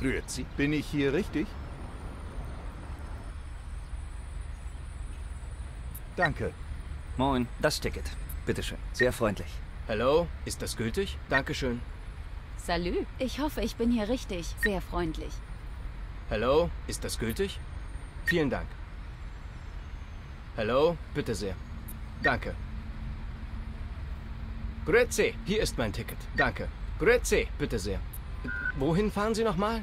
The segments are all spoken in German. Grüezi. Bin ich hier richtig? Danke. Moin, das Ticket. Bitteschön. Sehr freundlich. Hallo, ist das gültig? Dankeschön. Salü. Ich hoffe, ich bin hier richtig. Sehr freundlich. Hallo, ist das gültig? Vielen Dank. Hallo, bitte sehr. Danke. Grüezi, hier ist mein Ticket. Danke. Grüezi, bitte sehr. Wohin fahren Sie nochmal?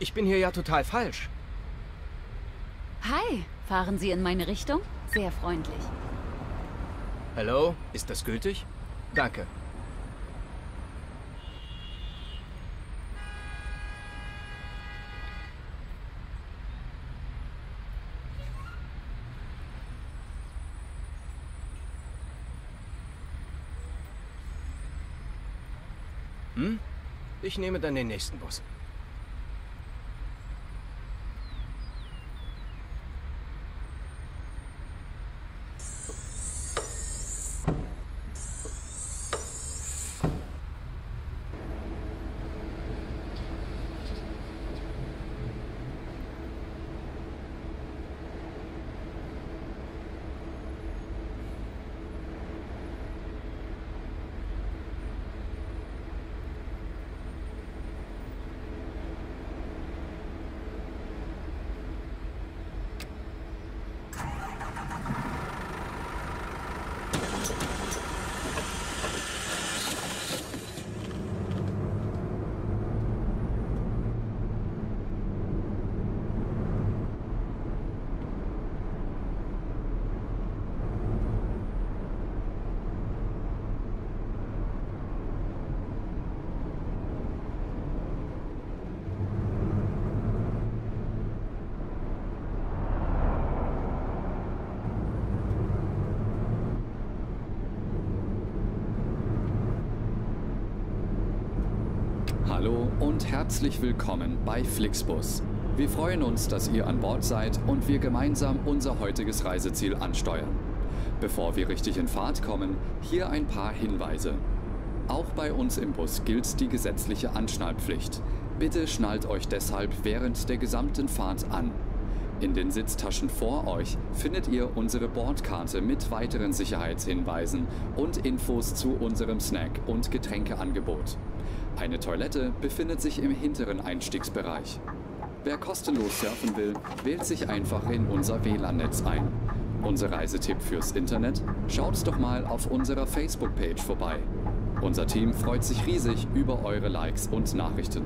Ich bin hier ja total falsch. Hi, fahren Sie in meine Richtung? Sehr freundlich. Hallo, ist das gültig? Danke. Hm? Ich nehme dann den nächsten Bus. Hallo und herzlich willkommen bei Flixbus. Wir freuen uns, dass ihr an Bord seid und wir gemeinsam unser heutiges Reiseziel ansteuern. Bevor wir richtig in Fahrt kommen, hier ein paar Hinweise. Auch bei uns im Bus gilt die gesetzliche Anschnallpflicht. Bitte schnallt euch deshalb während der gesamten Fahrt an. In den Sitztaschen vor euch findet ihr unsere Bordkarte mit weiteren Sicherheitshinweisen und Infos zu unserem Snack- und Getränkeangebot. Eine Toilette befindet sich im hinteren Einstiegsbereich. Wer kostenlos surfen will, wählt sich einfach in unser WLAN-Netz ein. Unser Reisetipp fürs Internet? Schaut doch mal auf unserer Facebook-Page vorbei. Unser Team freut sich riesig über eure Likes und Nachrichten.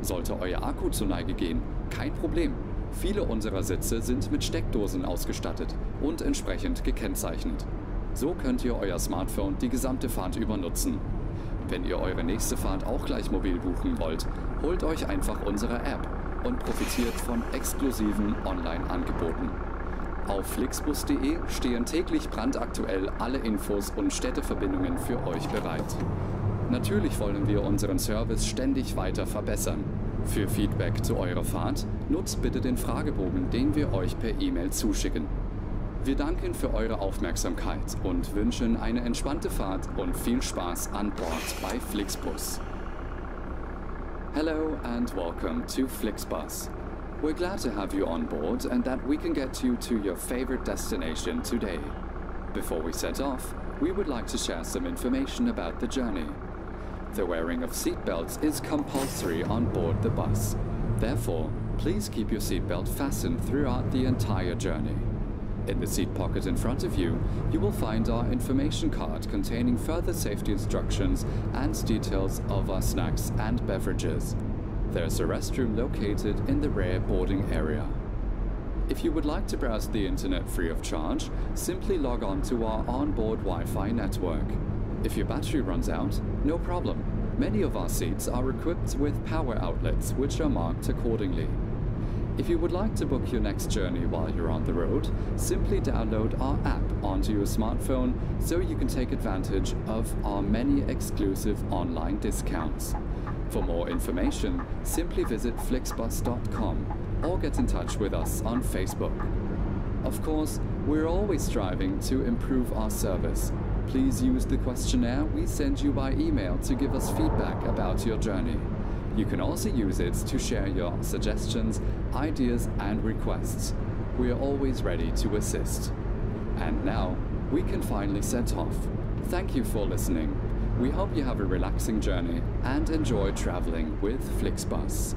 Sollte euer Akku zur Neige gehen, kein Problem. Viele unserer Sitze sind mit Steckdosen ausgestattet und entsprechend gekennzeichnet. So könnt ihr euer Smartphone die gesamte Fahrt über nutzen. Wenn ihr eure nächste Fahrt auch gleich mobil buchen wollt, holt euch einfach unsere App und profitiert von exklusiven Online-Angeboten. Auf flixbus.de stehen täglich brandaktuell alle Infos und Städteverbindungen für euch bereit. Natürlich wollen wir unseren Service ständig weiter verbessern. Für Feedback zu eurer Fahrt nutzt bitte den Fragebogen, den wir euch per E-Mail zuschicken. Wir danken für eure Aufmerksamkeit und wünschen eine entspannte Fahrt und viel Spaß an Bord bei Flixbus. Hello and welcome to Flixbus. We're glad to have you on board and that we can get you to your favorite destination today. Before we set off, we would like to share some information about the journey. The wearing of seatbelts is compulsory on board the bus. Therefore, please keep your seatbelt fastened throughout the entire journey. In the seat pocket in front of you, you will find our information card containing further safety instructions and details of our snacks and beverages. There's a restroom located in the rear boarding area. If you would like to browse the internet free of charge, simply log on to our onboard Wi-Fi network. If your battery runs out, no problem. Many of our seats are equipped with power outlets, which are marked accordingly. If you would like to book your next journey while you're on the road, simply download our app onto your smartphone so you can take advantage of our many exclusive online discounts. For more information, simply visit flixbus.com or get in touch with us on Facebook. Of course, we're always striving to improve our service. Please use the questionnaire we send you by email to give us feedback about your journey. You can also use it to share your suggestions, ideas and requests. We are always ready to assist. And now, we can finally set off. Thank you for listening. We hope you have a relaxing journey and enjoy traveling with Flixbus.